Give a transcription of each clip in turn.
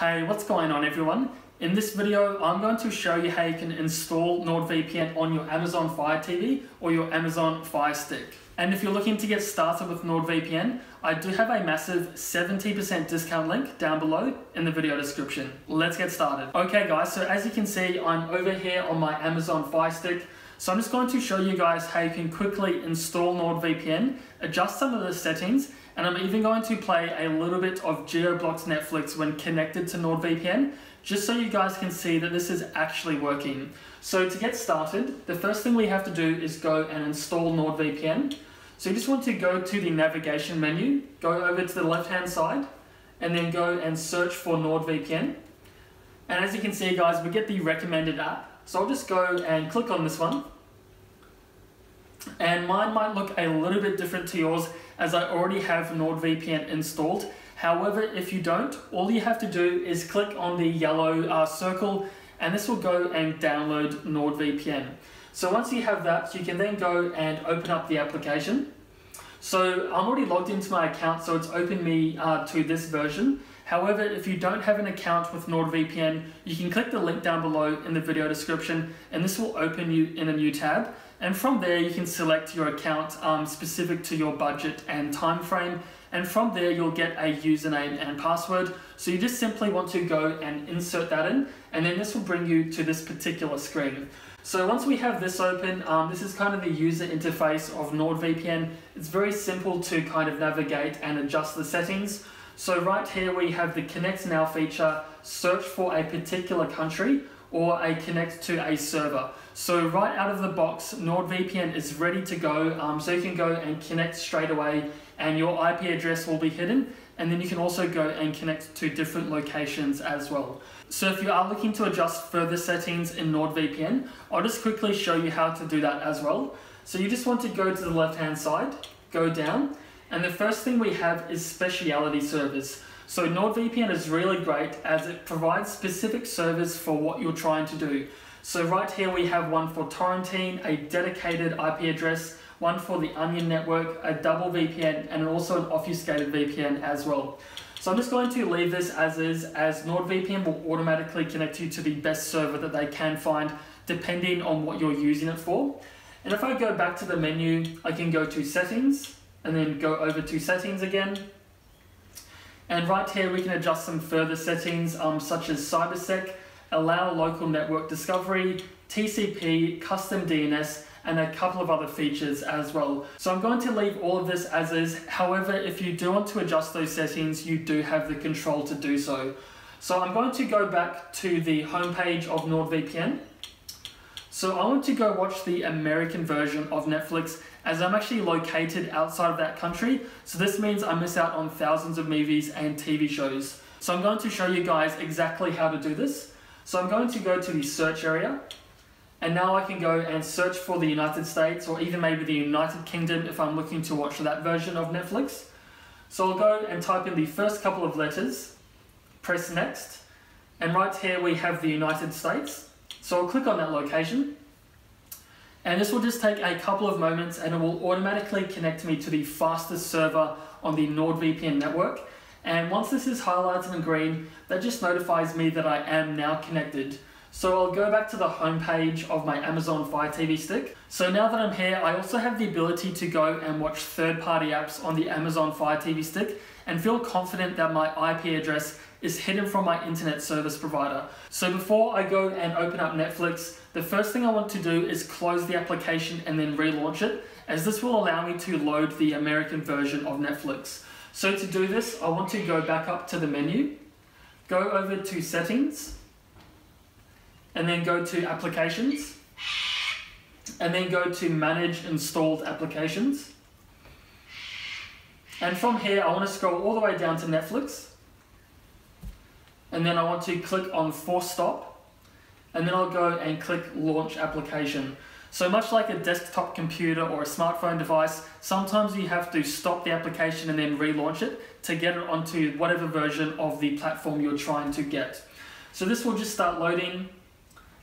Hey, what's going on everyone? In this video, I'm going to show you how you can install NordVPN on your Amazon Fire TV or your Amazon Fire Stick. And if you're looking to get started with NordVPN, I do have a massive 70% discount link down below in the video description. Let's get started. Okay guys, so as you can see, I'm over here on my Amazon Fire Stick. So I'm just going to show you guys how you can quickly install NordVPN, adjust some of the settings, and I'm even going to play a little bit of Geo-Blocked Netflix when connected to NordVPN, just so you guys can see that this is actually working. So to get started, the first thing we have to do is go and install NordVPN. So you just want to go to the navigation menu, go over to the left-hand side, and then go and search for NordVPN. And as you can see guys, we get the recommended app. So I'll just go and click on this one. And mine might look a little bit different to yours as I already have NordVPN installed. However, if you don't, all you have to do is click on the yellow circle and this will go and download NordVPN. So once you have that, you can then go and open up the application. So I'm already logged into my account, so it's opened me to this version. However, if you don't have an account with NordVPN, you can click the link down below in the video description and this will open you in a new tab. And from there, you can select your account specific to your budget and time frame. And from there, you'll get a username and password. So you just simply want to go and insert that in, and then this will bring you to this particular screen. So once we have this open, this is kind of the user interface of NordVPN. It's very simple to kind of navigate and adjust the settings. So right here we have the Connect Now feature, search for a particular country, or a connect to a server. So right out of the box, NordVPN is ready to go. So you can go and connect straight away and your IP address will be hidden. And then you can also go and connect to different locations as well. So if you are looking to adjust further settings in NordVPN, I'll just quickly show you how to do that as well. So you just want to go to the left-hand side, go down, and the first thing we have is speciality servers. So NordVPN is really great as it provides specific servers for what you're trying to do. So right here we have one for torrenting, a dedicated IP address, one for the Onion Network, a double VPN, and also an obfuscated VPN as well. So I'm just going to leave this as is, as NordVPN will automatically connect you to the best server that they can find, depending on what you're using it for. And if I go back to the menu, I can go to settings, and then go over to settings again. And right here we can adjust some further settings, such as CyberSec, allow local network discovery, TCP, custom DNS, and a couple of other features as well. So I'm going to leave all of this as is. However, if you do want to adjust those settings, you do have the control to do so. So I'm going to go back to the homepage of NordVPN. So I want to go watch the American version of Netflix as I'm actually located outside of that country. So this means I miss out on thousands of movies and TV shows. So I'm going to show you guys exactly how to do this. So I'm going to go to the search area. And now I can go and search for the United States or even maybe the United Kingdom if I'm looking to watch that version of Netflix. So I'll go and type in the first couple of letters, press next, and right here we have the United States. So I'll click on that location. And this will just take a couple of moments and it will automatically connect me to the fastest server on the NordVPN network. And once this is highlighted in green, that just notifies me that I am now connected. So I'll go back to the home page of my Amazon Fire TV Stick. So now that I'm here, I also have the ability to go and watch third-party apps on the Amazon Fire TV Stick and feel confident that my IP address is hidden from my internet service provider. So before I go and open up Netflix, the first thing I want to do is close the application and then relaunch it, as this will allow me to load the American version of Netflix. So to do this, I want to go back up to the menu, go over to settings, and then go to applications, and then go to manage installed applications. And from here, I want to scroll all the way down to Netflix. And then I want to click on force stop, and then I'll go and click launch application. So much like a desktop computer or a smartphone device, sometimes you have to stop the application and then relaunch it to get it onto whatever version of the platform you're trying to get. So this will just start loading,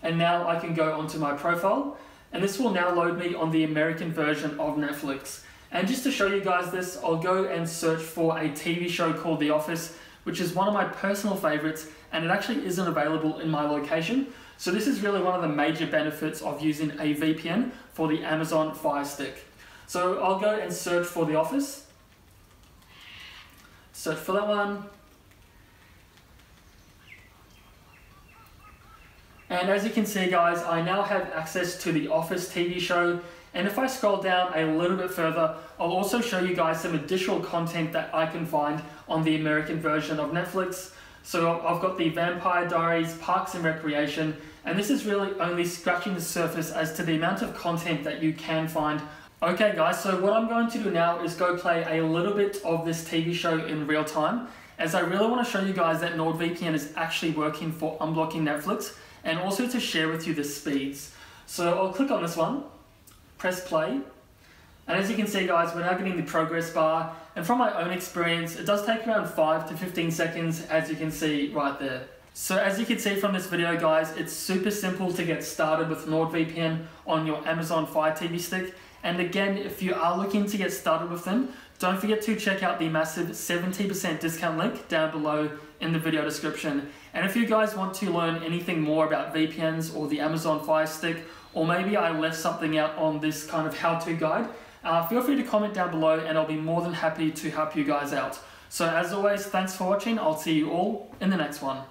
and now I can go onto my profile, and this will now load me on the American version of Netflix. And just to show you guys this, I'll go and search for a TV show called The Office, which is one of my personal favorites, and it actually isn't available in my location. So this is really one of the major benefits of using a VPN for the Amazon Fire Stick. So I'll go and search for the office. Search for that one. And as you can see, guys, I now have access to the Office TV show. And if I scroll down a little bit further, I'll also show you guys some additional content that I can find on the American version of Netflix. So I've got the Vampire Diaries, Parks and Recreation, and this is really only scratching the surface as to the amount of content that you can find. Okay guys, so what I'm going to do now is go play a little bit of this TV show in real time, as I really want to show you guys that NordVPN is actually working for unblocking Netflix, and also to share with you the speeds. So I'll click on this one, press play, and as you can see guys, we're now getting the progress bar, and from my own experience, it does take around 5 to 15 seconds, as you can see right there. So as you can see from this video guys, it's super simple to get started with NordVPN on your Amazon Fire TV stick, and again, if you are looking to get started with them, don't forget to check out the massive 70% discount link down below in the video description. And if you guys want to learn anything more about VPNs or the Amazon Fire Stick, or maybe I left something out on this kind of how-to guide, feel free to comment down below and I'll be more than happy to help you guys out. So as always, thanks for watching. I'll see you all in the next one.